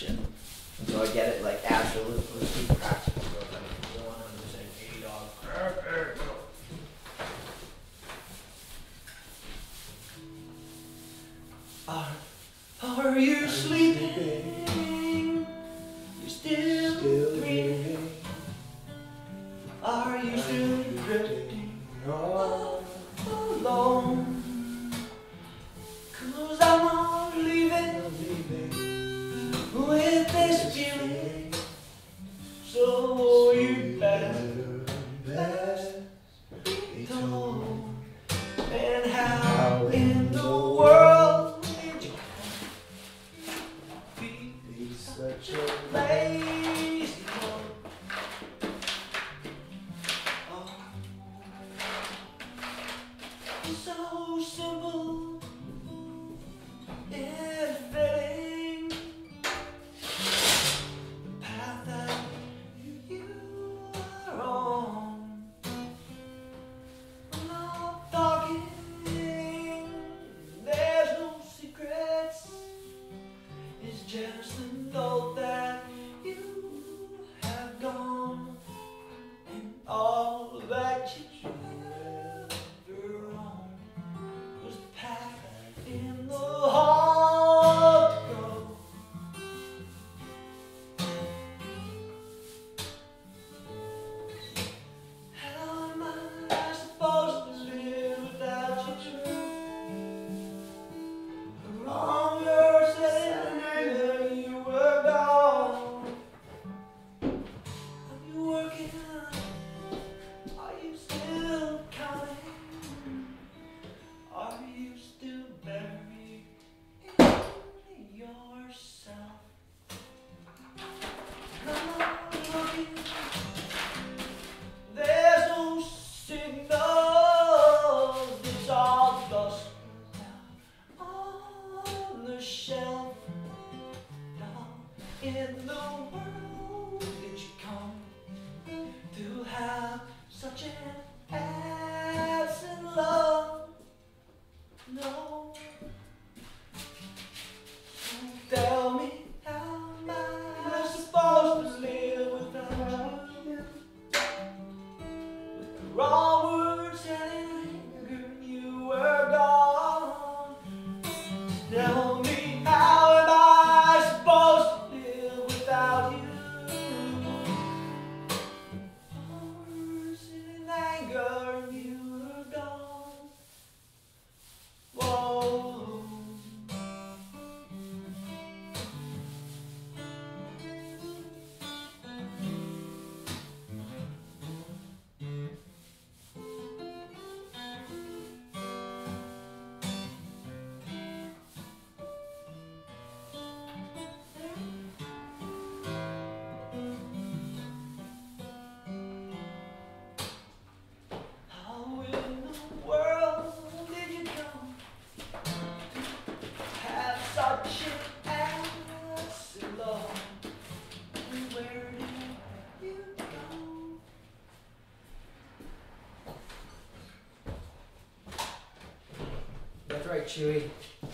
connection. And so I get it like absolutely practical. So if I do one, I'm just saying, hey dog, are you sleeping? You're still dreaming. Are you still drifting all alone? 'Cause I'm not leaving with this feeling. So you better be told. And how in the world did you be such a lazy boy? So simple and fitting, the path that you are on. I'm not talking, there's no secrets, it's just the thought that you have gone and all that you shelf down in the world that you come to have such an absent love. No, so tell me, how am I supposed to live without you? With the wrong words and anger, you were gone. Tell me, that's right, Chewy.